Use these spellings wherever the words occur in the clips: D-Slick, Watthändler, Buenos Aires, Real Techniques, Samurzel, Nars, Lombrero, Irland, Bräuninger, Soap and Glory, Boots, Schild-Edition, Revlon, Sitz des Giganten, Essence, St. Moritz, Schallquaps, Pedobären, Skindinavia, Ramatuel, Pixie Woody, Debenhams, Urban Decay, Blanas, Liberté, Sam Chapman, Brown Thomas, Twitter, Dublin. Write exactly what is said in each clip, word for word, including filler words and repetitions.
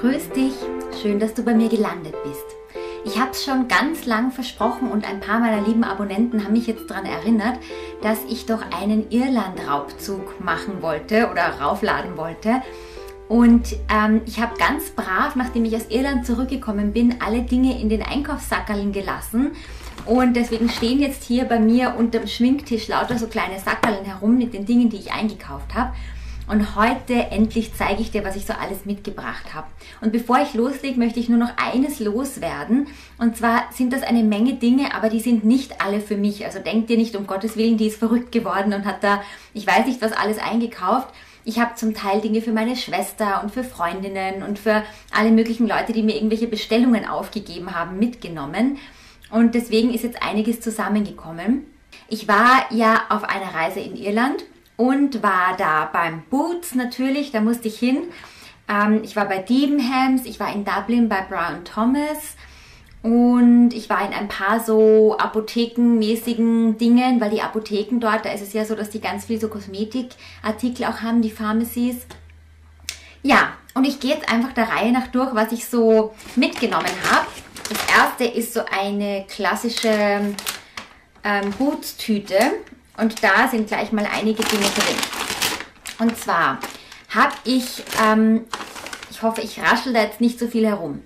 Grüß dich! Schön, dass du bei mir gelandet bist. Ich habe es schon ganz lang versprochen und ein paar meiner lieben Abonnenten haben mich jetzt daran erinnert, dass ich doch einen Irland-Raubzug machen wollte oder raufladen wollte. Und ähm, ich habe ganz brav, nachdem ich aus Irland zurückgekommen bin, alle Dinge in den Einkaufssackerln gelassen. Und deswegen stehen jetzt hier bei mir unterm Schminktisch lauter so kleine Sackerln herum mit den Dingen, die ich eingekauft habe. Und heute endlich zeige ich dir, was ich so alles mitgebracht habe. Und bevor ich loslege, möchte ich nur noch eines loswerden. Und zwar sind das eine Menge Dinge, aber die sind nicht alle für mich. Also denkt dir nicht, um Gottes Willen, die ist verrückt geworden und hat da, ich weiß nicht, was alles eingekauft. Ich habe zum Teil Dinge für meine Schwester und für Freundinnen und für alle möglichen Leute, die mir irgendwelche Bestellungen aufgegeben haben, mitgenommen. Und deswegen ist jetzt einiges zusammengekommen. Ich war ja auf einer Reise in Irland. Und war da beim Boots natürlich, da musste ich hin. Ähm, ich war bei Debenhams, ich war in Dublin bei Brown Thomas und ich war in ein paar so apothekenmäßigen Dingen, weil die Apotheken dort, da ist es ja so, dass die ganz viel so Kosmetikartikel auch haben, die Pharmacies. Ja, und ich gehe jetzt einfach der Reihe nach durch, was ich so mitgenommen habe. Das erste ist so eine klassische ähm, Boots-Tüte. Und da sind gleich mal einige Dinge drin. Und zwar habe ich, ähm, ich hoffe, ich raschel da jetzt nicht so viel herum.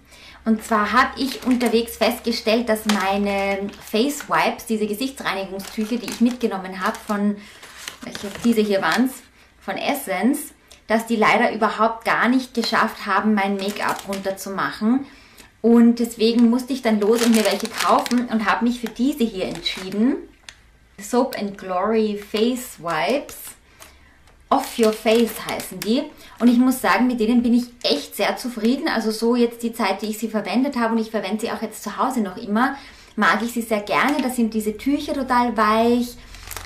Und zwar habe ich unterwegs festgestellt, dass meine Face Wipes, diese Gesichtsreinigungstücher, die ich mitgenommen habe, von, welche, diese hier waren es, von Essence, dass die leider überhaupt gar nicht geschafft haben, mein Make-up runterzumachen. Und deswegen musste ich dann los und mir welche kaufen und habe mich für diese hier entschieden. Soap and Glory Face Wipes, Off Your Face heißen die. Und ich muss sagen, mit denen bin ich echt sehr zufrieden. Also so jetzt die Zeit, die ich sie verwendet habe, und ich verwende sie auch jetzt zu Hause noch immer, mag ich sie sehr gerne. Da sind diese Tücher total weich.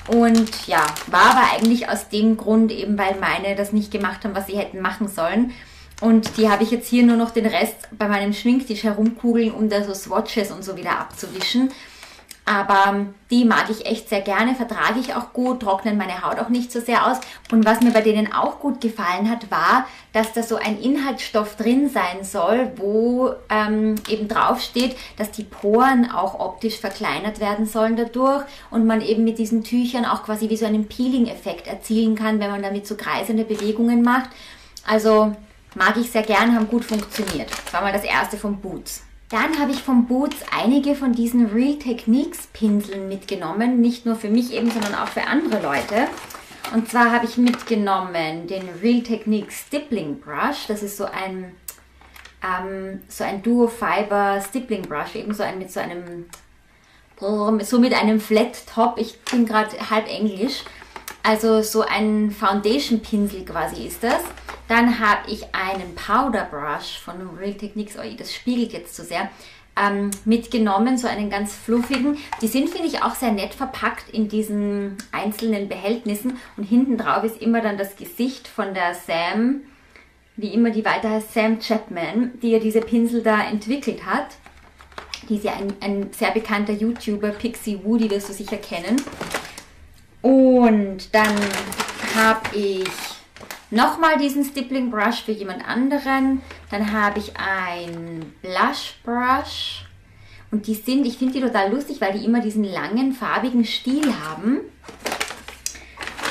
Und ja, war aber eigentlich aus dem Grund eben, weil meine das nicht gemacht haben, was sie hätten machen sollen. Und die habe ich jetzt hier nur noch den Rest bei meinem Schminktisch herumkugeln, um da so Swatches und so wieder abzuwischen. Aber die mag ich echt sehr gerne, vertrage ich auch gut, trocknen meine Haut auch nicht so sehr aus. Und was mir bei denen auch gut gefallen hat, war, dass da so ein Inhaltsstoff drin sein soll, wo ähm, eben drauf steht, dass die Poren auch optisch verkleinert werden sollen dadurch. Und man eben mit diesen Tüchern auch quasi wie so einen Peeling-Effekt erzielen kann, wenn man damit so kreisende Bewegungen macht. Also mag ich sehr gerne, haben gut funktioniert. Das war mal das erste vom Boots. Dann habe ich vom Boots einige von diesen Real Techniques Pinseln mitgenommen. Nicht nur für mich eben, sondern auch für andere Leute. Und zwar habe ich mitgenommen den Real Techniques Stippling Brush. Das ist so ein, ähm, so ein Duo Fiber Stippling Brush. Eben so ein mit so einem, so mit einem Flat Top. Ich bin gerade halb englisch. Also so ein Foundation Pinsel quasi ist das. Dann habe ich einen Powder Brush von Real Techniques, oh, das spiegelt jetzt zu sehr, ähm, mitgenommen, so einen ganz fluffigen. Die sind, finde ich, auch sehr nett verpackt in diesen einzelnen Behältnissen. Und hinten drauf ist immer dann das Gesicht von der Sam, wie immer die weiter heißt, Sam Chapman, die ja diese Pinsel da entwickelt hat. Die ist ja ein, ein sehr bekannter YouTuber, Pixie Woody, wirst du sicher kennen. Und dann habe ich nochmal diesen Stippling Brush für jemand anderen. Dann habe ich einen Blush Brush. Und die sind, ich finde die total lustig, weil die immer diesen langen, farbigen Stiel haben.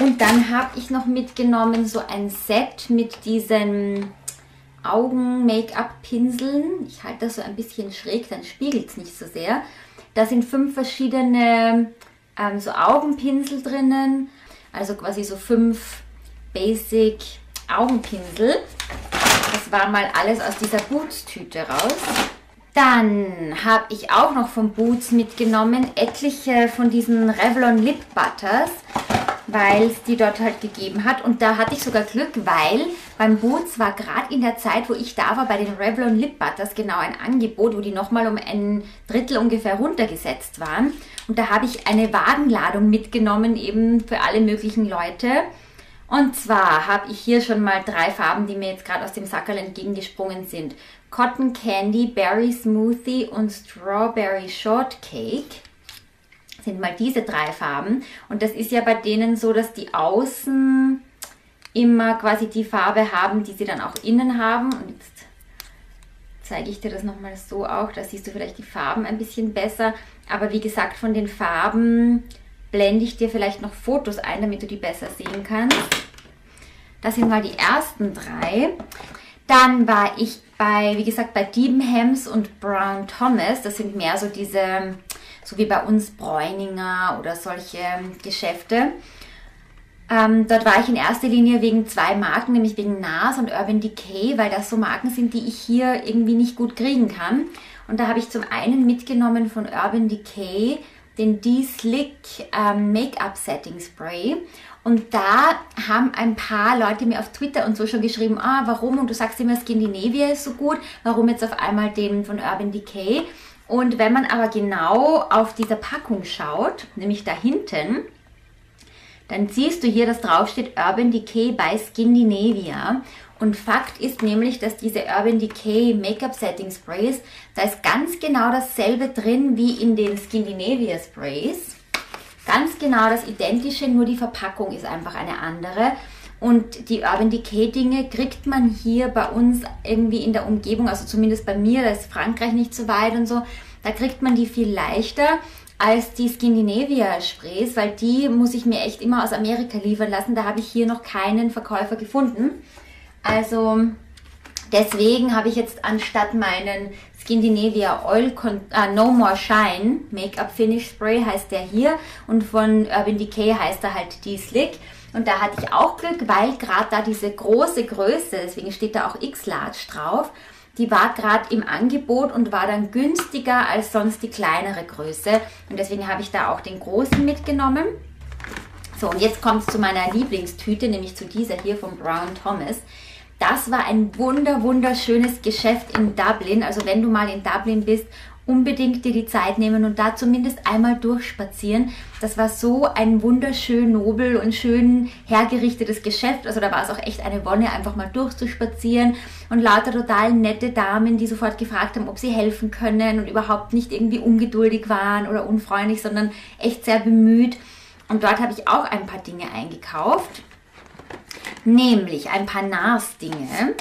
Und dann habe ich noch mitgenommen so ein Set mit diesen Augen-Make-up-Pinseln. Ich halte das so ein bisschen schräg, dann spiegelt es nicht so sehr. Da sind fünf verschiedene ähm, so Augenpinsel drinnen. Also quasi so fünf Basic Augenpinsel. Das war mal alles aus dieser Boots-Tüte raus. Dann habe ich auch noch von Boots mitgenommen etliche von diesen Revlon Lip Butters, weil es die dort halt gegeben hat. Und da hatte ich sogar Glück, weil beim Boots war gerade in der Zeit, wo ich da war, bei den Revlon Lip Butters genau ein Angebot, wo die nochmal um ein Drittel ungefähr runtergesetzt waren. Und da habe ich eine Wagenladung mitgenommen, eben für alle möglichen Leute. Und zwar habe ich hier schon mal drei Farben, die mir jetzt gerade aus dem Sackerl entgegengesprungen sind. Cotton Candy, Berry Smoothie und Strawberry Shortcake sind mal diese drei Farben. Und das ist ja bei denen so, dass die außen immer quasi die Farbe haben, die sie dann auch innen haben. Und jetzt zeige ich dir das nochmal so auch. Da siehst du vielleicht die Farben ein bisschen besser. Aber wie gesagt, von den Farben blende ich dir vielleicht noch Fotos ein, damit du die besser sehen kannst. Das sind mal die ersten drei. Dann war ich bei, wie gesagt, bei Debenhams und Brown Thomas. Das sind mehr so diese, so wie bei uns Bräuninger oder solche Geschäfte. Ähm, dort war ich in erster Linie wegen zwei Marken, nämlich wegen Nars und Urban Decay, weil das so Marken sind, die ich hier irgendwie nicht gut kriegen kann. Und da habe ich zum einen mitgenommen von Urban Decay den D-Slick ähm, Make-up Setting Spray. Und da haben ein paar Leute mir auf Twitter und so schon geschrieben, ah, warum? Und du sagst immer, Skindinavia ist so gut, warum jetzt auf einmal den von Urban Decay? Und wenn man aber genau auf dieser Packung schaut, nämlich da hinten, dann siehst du hier, dass drauf steht Urban Decay by Skindinavia. Und Fakt ist nämlich, dass diese Urban Decay Make-up Setting Sprays, da ist ganz genau dasselbe drin wie in den Skindinavia Sprays. Ganz genau das Identische, nur die Verpackung ist einfach eine andere. Und die Urban Decay Dinge kriegt man hier bei uns irgendwie in der Umgebung, also zumindest bei mir, da ist Frankreich nicht so weit und so, da kriegt man die viel leichter als die Skindinavia Sprays, weil die muss ich mir echt immer aus Amerika liefern lassen, da habe ich hier noch keinen Verkäufer gefunden. Also deswegen habe ich jetzt anstatt meinen Skindinavia Oil Con äh, No More Shine Make-up Finish Spray, heißt der hier, und von Urban Decay heißt er halt D-Slick. Und da hatte ich auch Glück, weil gerade da diese große Größe, deswegen steht da auch X-Large drauf, die war gerade im Angebot und war dann günstiger als sonst die kleinere Größe. Und deswegen habe ich da auch den großen mitgenommen. So, und jetzt kommt es zu meiner Lieblingstüte, nämlich zu dieser hier von Brown Thomas. Das war ein wunder, wunderschönes Geschäft in Dublin. Also wenn du mal in Dublin bist, unbedingt dir die Zeit nehmen und da zumindest einmal durchspazieren. Das war so ein wunderschön nobel und schön hergerichtetes Geschäft. Also da war es auch echt eine Wonne, einfach mal durchzuspazieren. Und lauter total nette Damen, die sofort gefragt haben, ob sie helfen können und überhaupt nicht irgendwie ungeduldig waren oder unfreundlich, sondern echt sehr bemüht. Und dort habe ich auch ein paar Dinge eingekauft. Nämlich ein paar Nars-Dinge.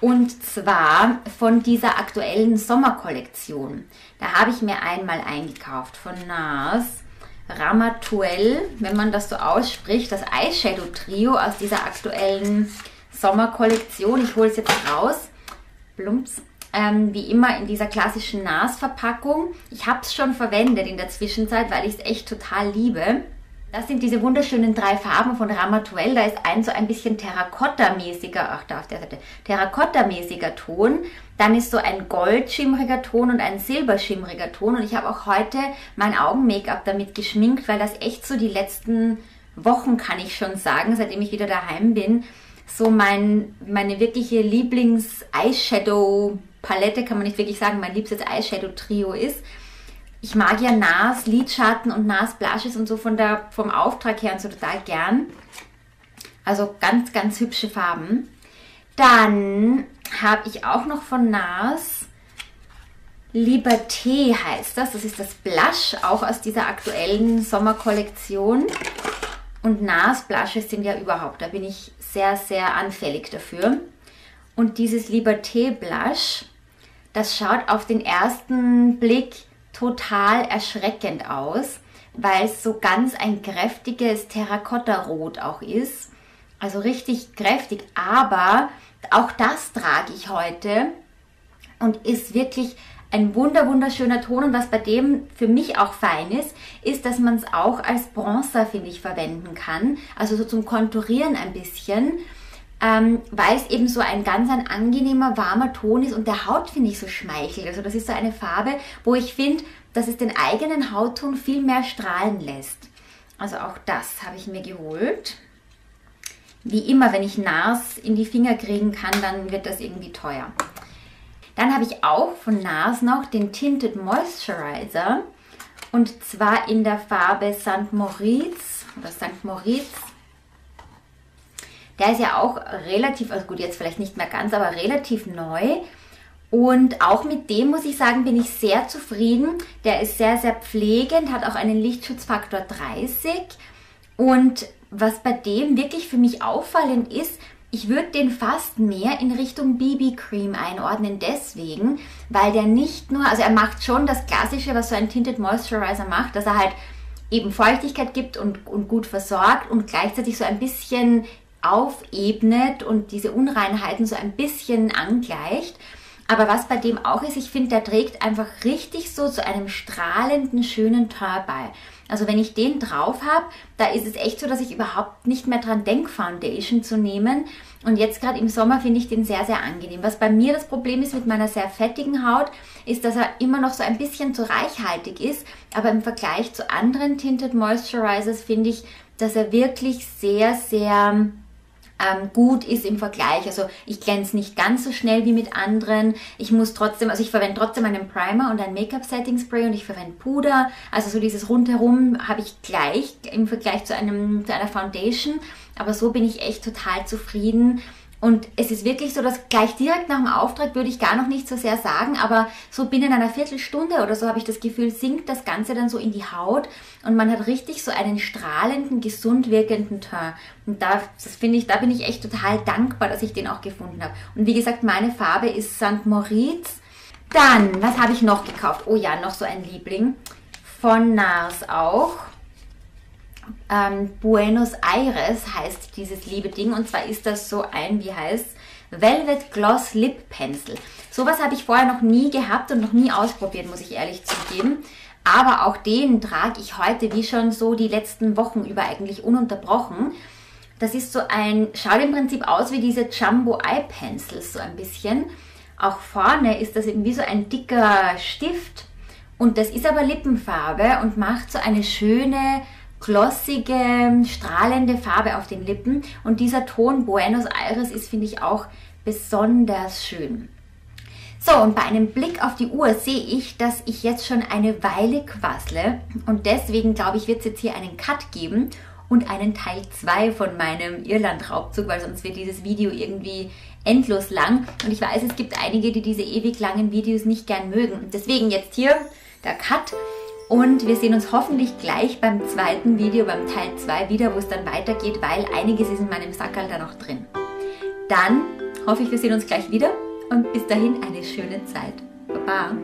Und zwar von dieser aktuellen Sommerkollektion. Da habe ich mir einmal eingekauft von Nars Ramatuel, wenn man das so ausspricht, das Eyeshadow-Trio aus dieser aktuellen Sommerkollektion. Ich hole es jetzt raus. Plumps. Ähm, wie immer in dieser klassischen Nars-Verpackung. Ich habe es schon verwendet in der Zwischenzeit, weil ich es echt total liebe. Das sind diese wunderschönen drei Farben von Ramatuel. Da ist ein so ein bisschen Terrakotta-mäßiger, ach da auf der Seite, Terrakotta-mäßiger Ton. Dann ist so ein goldschimmriger Ton und ein silberschimmriger Ton. Und ich habe auch heute mein Augen-Make-up damit geschminkt, weil das echt so die letzten Wochen, kann ich schon sagen, seitdem ich wieder daheim bin, so mein, meine wirkliche Lieblings-Eyeshadow-Palette, kann man nicht wirklich sagen, mein liebstes Eyeshadow-Trio ist. Ich mag ja Nars Lidschatten und Nars Blushes und so von der, vom Auftrag her und so total gern. Also ganz, ganz hübsche Farben. Dann habe ich auch noch von Nars Liberté, heißt das. Das ist das Blush, auch aus dieser aktuellen Sommerkollektion. Und Nars Blushes sind ja überhaupt, da bin ich sehr, sehr anfällig dafür. Und dieses Liberté Blush, das schaut auf den ersten Blick total erschreckend aus, weil es so ganz ein kräftiges Terrakottarot auch ist. Also richtig kräftig, aber auch das trage ich heute und ist wirklich ein wunder wunderschöner Ton. Und was bei dem für mich auch fein ist, ist, dass man es auch als Bronzer, finde ich, verwenden kann. Also so zum Konturieren ein bisschen, ähm, weil es eben so ein ganz ein angenehmer, warmer Ton ist und der Haut, finde ich, so schmeichelt. Also das ist so eine Farbe, wo ich finde, dass es den eigenen Hautton viel mehr strahlen lässt. Also auch das habe ich mir geholt. Wie immer, wenn ich Nars in die Finger kriegen kann, dann wird das irgendwie teuer. Dann habe ich auch von Nars noch den Tinted Moisturizer, und zwar in der Farbe Sankt Moritz oder Sankt Moritz. Der ist ja auch relativ, also gut, jetzt vielleicht nicht mehr ganz, aber relativ neu. Und auch mit dem, muss ich sagen, bin ich sehr zufrieden. Der ist sehr, sehr pflegend, hat auch einen Lichtschutzfaktor dreißig. Und was bei dem wirklich für mich auffallend ist, Ich würde den fast mehr in Richtung B B-Cream einordnen deswegen, weil der nicht nur, also er macht schon das Klassische, was so ein Tinted Moisturizer macht, dass er halt eben Feuchtigkeit gibt und, und gut versorgt und gleichzeitig so ein bisschen aufebnet und diese Unreinheiten so ein bisschen angleicht. Aber was bei dem auch ist, ich finde, der trägt einfach richtig so zu einem strahlenden, schönen Teint bei. Also wenn ich den drauf habe, da ist es echt so, dass ich überhaupt nicht mehr dran denke, Foundation zu nehmen. Und jetzt gerade im Sommer finde ich den sehr, sehr angenehm. Was bei mir das Problem ist mit meiner sehr fettigen Haut, ist, dass er immer noch so ein bisschen zu reichhaltig ist. Aber im Vergleich zu anderen Tinted Moisturizers finde ich, dass er wirklich sehr, sehr gut ist im Vergleich. Also ich glänze nicht ganz so schnell wie mit anderen. Ich muss trotzdem, also ich verwende trotzdem einen Primer und ein Make-up-Setting-Spray und ich verwende Puder. Also so dieses Rundherum habe ich gleich im Vergleich zu, einem, zu einer Foundation. Aber so bin ich echt total zufrieden. Und es ist wirklich so, dass gleich direkt nach dem Auftrag würde ich gar noch nicht so sehr sagen, aber so binnen einer Viertelstunde oder so habe ich das Gefühl, sinkt das Ganze dann so in die Haut und man hat richtig so einen strahlenden, gesund wirkenden Teint. Und da, das finde ich, da bin ich echt total dankbar, dass ich den auch gefunden habe. Und wie gesagt, meine Farbe ist Sankt Moritz. Dann, was habe ich noch gekauft? Oh ja, noch so ein Liebling. Von Nars auch. Ähm, Buenos Aires heißt dieses liebe Ding, und zwar ist das so ein, wie heißt Velvet Gloss Lip Pencil. Sowas habe ich vorher noch nie gehabt und noch nie ausprobiert, muss ich ehrlich zugeben. Aber auch den trage ich heute, wie schon so die letzten Wochen über, eigentlich ununterbrochen. Das ist so ein, schaut im Prinzip aus wie diese Jumbo Eye Pencils so ein bisschen. Auch vorne ist das eben wie so ein dicker Stift, und das ist aber Lippenfarbe und macht so eine schöne glossige, strahlende Farbe auf den Lippen, und dieser Ton Buenos Aires ist, finde ich, auch besonders schön. So, und bei einem Blick auf die Uhr sehe ich, dass ich jetzt schon eine Weile quassle, und deswegen glaube ich, wird es jetzt hier einen Cut geben und einen Teil zwei von meinem Irland-Raubzug, weil sonst wird dieses Video irgendwie endlos lang, und ich weiß, es gibt einige, die diese ewig langen Videos nicht gern mögen. Deswegen jetzt hier der Cut. Und wir sehen uns hoffentlich gleich beim zweiten Video, beim Teil zwei wieder, wo es dann weitergeht, weil einiges ist in meinem Sackerl da noch drin. Dann hoffe ich, wir sehen uns gleich wieder, und bis dahin eine schöne Zeit. Baba!